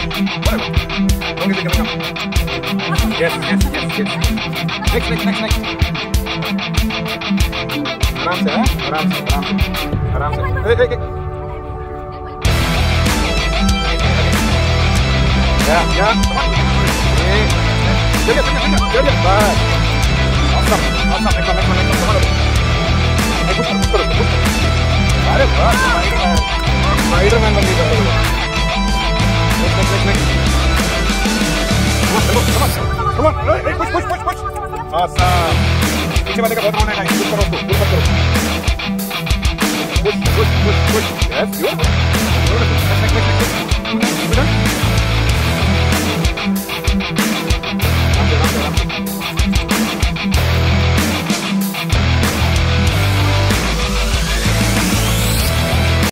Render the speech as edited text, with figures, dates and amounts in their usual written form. Yes. Next. Aram se. Hey. Yeah. Yeah. Bad. Awesome. Come on. Yes, you.